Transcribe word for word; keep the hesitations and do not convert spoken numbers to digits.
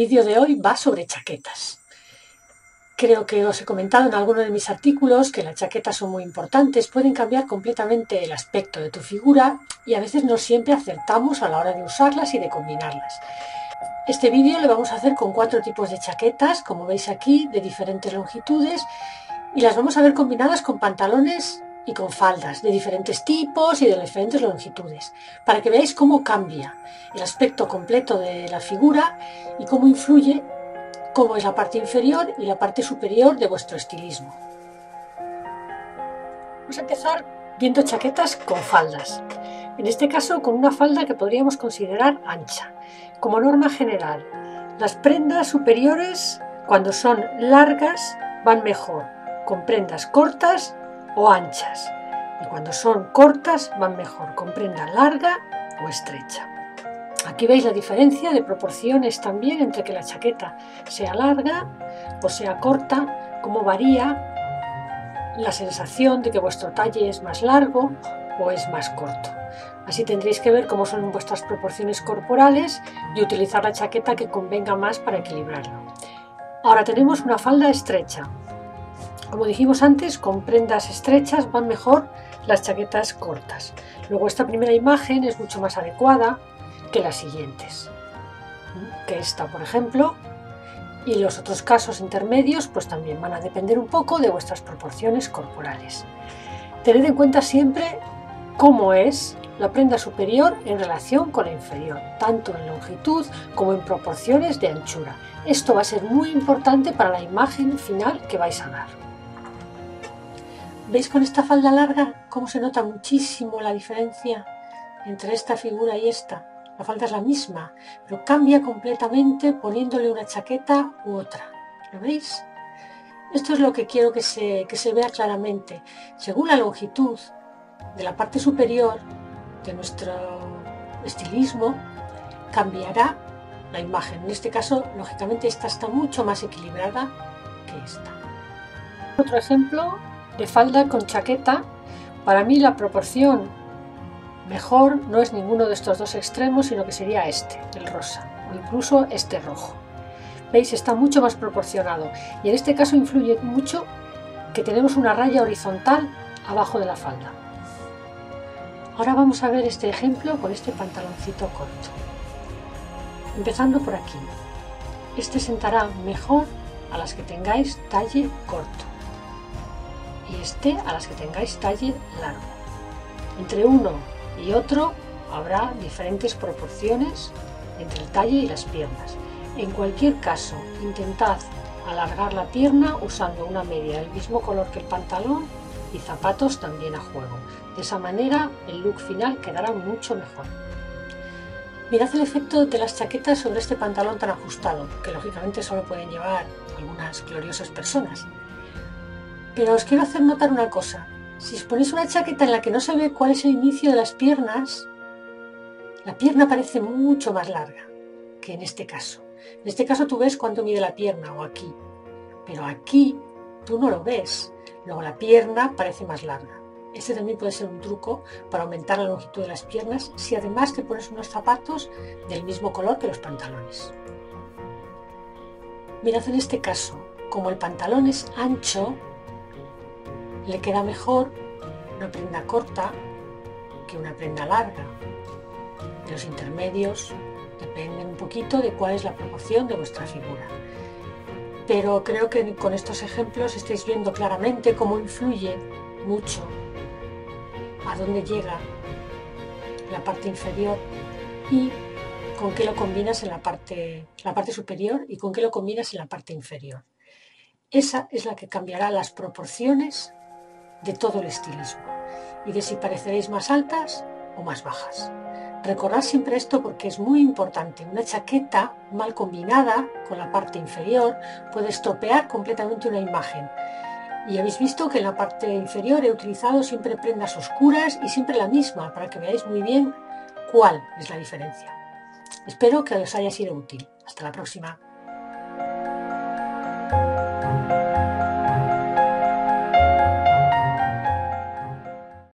vídeo de hoy va sobre chaquetas. Creo que os he comentado en alguno de mis artículos que las chaquetas son muy importantes, pueden cambiar completamente el aspecto de tu figura y a veces no siempre acertamos a la hora de usarlas y de combinarlas. Este vídeo lo vamos a hacer con cuatro tipos de chaquetas, como veis aquí, de diferentes longitudes, y las vamos a ver combinadas con pantalones y con faldas de diferentes tipos y de diferentes longitudes, para que veáis cómo cambia el aspecto completo de la figura y cómo influye cómo es la parte inferior y la parte superior de vuestro estilismo. Vamos a empezar viendo chaquetas con faldas. En este caso con una falda que podríamos considerar ancha. Como norma general, las prendas superiores cuando son largas van mejor con prendas cortas o anchas, y cuando son cortas van mejor con prenda larga o estrecha. Aquí veis la diferencia de proporciones también entre que la chaqueta sea larga o sea corta, cómo varía la sensación de que vuestro talle es más largo o es más corto. Así tendréis que ver cómo son vuestras proporciones corporales y utilizar la chaqueta que convenga más para equilibrarlo. Ahora tenemos una falda estrecha. Como dijimos antes, con prendas estrechas van mejor las chaquetas cortas. Luego esta primera imagen es mucho más adecuada que las siguientes, que esta por ejemplo, y los otros casos intermedios pues también van a depender un poco de vuestras proporciones corporales. Tened en cuenta siempre cómo es la prenda superior en relación con la inferior, tanto en longitud como en proporciones de anchura. Esto va a ser muy importante para la imagen final que vais a dar. ¿Veis con esta falda larga cómo se nota muchísimo la diferencia entre esta figura y esta? La falda es la misma, pero cambia completamente poniéndole una chaqueta u otra. ¿Lo veis? Esto es lo que quiero que se, que se vea claramente. Según la longitud de la parte superior de nuestro estilismo, cambiará la imagen. En este caso, lógicamente, esta está mucho más equilibrada que esta. Otro ejemplo de falda con chaqueta. Para mí la proporción mejor no es ninguno de estos dos extremos, sino que sería este, el rosa, o incluso este rojo. ¿Veis? Está mucho más proporcionado. Y en este caso influye mucho que tenemos una raya horizontal abajo de la falda. Ahora vamos a ver este ejemplo con este pantaloncito corto. Empezando por aquí. Este sentará mejor a las que tengáis talle corto. Y este a las que tengáis talle largo. Entre uno y otro habrá diferentes proporciones entre el talle y las piernas. En cualquier caso, intentad alargar la pierna usando una media del mismo color que el pantalón y zapatos también a juego. De esa manera el look final quedará mucho mejor. Mirad el efecto de las chaquetas sobre este pantalón tan ajustado, que lógicamente solo pueden llevar algunas gloriosas personas. Pero os quiero hacer notar una cosa. Si os ponéis una chaqueta en la que no se ve cuál es el inicio de las piernas, la pierna parece mucho más larga que en este caso. En este caso tú ves cuánto mide la pierna, o aquí, pero aquí tú no lo ves. Luego la pierna parece más larga. Este también puede ser un truco para aumentar la longitud de las piernas si además te pones unos zapatos del mismo color que los pantalones. Mirad en este caso, como el pantalón es ancho, le queda mejor una prenda corta que una prenda larga. De los intermedios depende un poquito de cuál es la proporción de vuestra figura. Pero creo que con estos ejemplos estáis viendo claramente cómo influye mucho a dónde llega la parte inferior y con qué lo combinas en la parte, la parte superior y con qué lo combinas en la parte inferior. Esa es la que cambiará las proporciones de todo el estilismo y de si pareceréis más altas o más bajas. Recordad siempre esto porque es muy importante. Una chaqueta mal combinada con la parte inferior puede estropear completamente una imagen. Y habéis visto que en la parte inferior he utilizado siempre prendas oscuras y siempre la misma para que veáis muy bien cuál es la diferencia. Espero que os haya sido útil. Hasta la próxima.